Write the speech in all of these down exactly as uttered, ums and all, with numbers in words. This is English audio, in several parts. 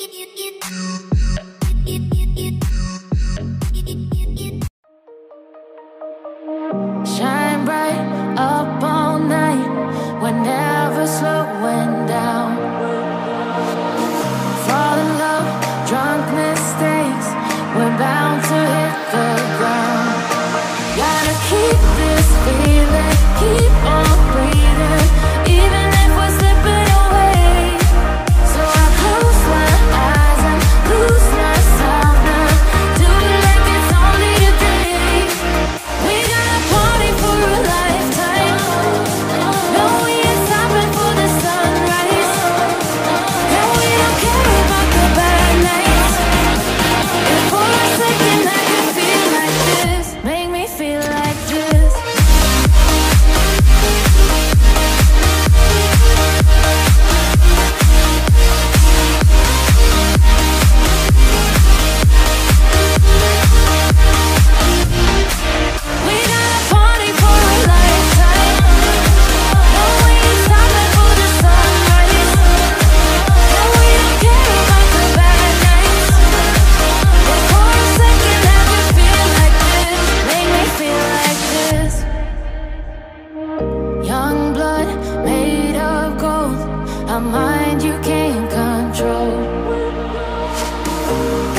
Shine bright up all night, we're never slowing down. Fall in love, drunk mistakes, we're bound to hit the ground. Gotta keep this feeling, keep on breathing, even if we're slipping away. So I close my eyes and lose myself now. Do it like it's only a day. We gotta party for a lifetime. No, we ain't stopping for the sunrise. And we don't care about the bad nights. And for a second I can feel like this. Make me feel like this. We gotta party for a lifetime. No, we ain't stopping for the sunrise. And we don't care about the bad nights. And for a second I can feel like this. Make me feel like this. Young blood made of gold, a mind you can't control.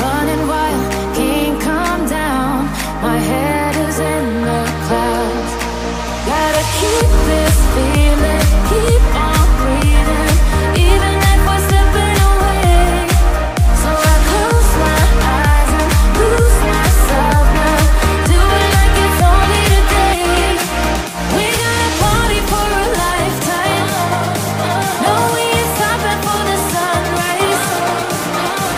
Running wild, can't come down, my head is in the clouds. Gotta keep this feeling, keep on breathing, even if we're slipping away. So I close my eyes and lose myself now. Do it like it's only today. We gotta party for a lifetime. No, we ain't stopping for the sunrise.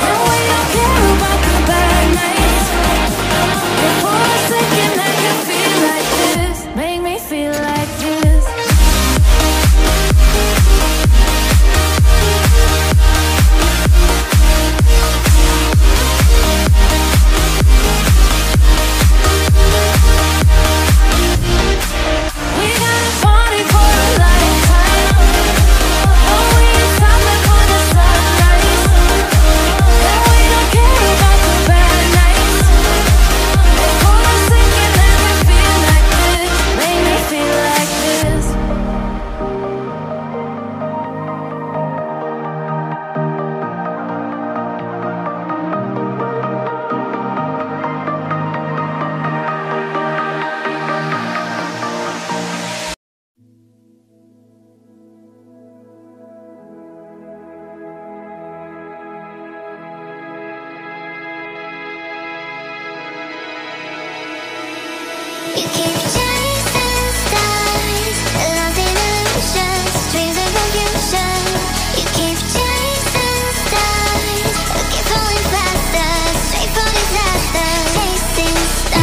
And we don't care about the bad nights. And for a second I can feel like this. Make me feel like this. We gotta party for a lifetime. No, we ain't stopping for the sunrise. And we don't care about the bad nights. And for a second I can feel like this. Make me feel like this. You keep chasing stars, lost in illusion, dreams of confusion. You keep chasing stars, keep falling faster, straight for disaster. Chasing stars, chasing.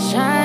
shine.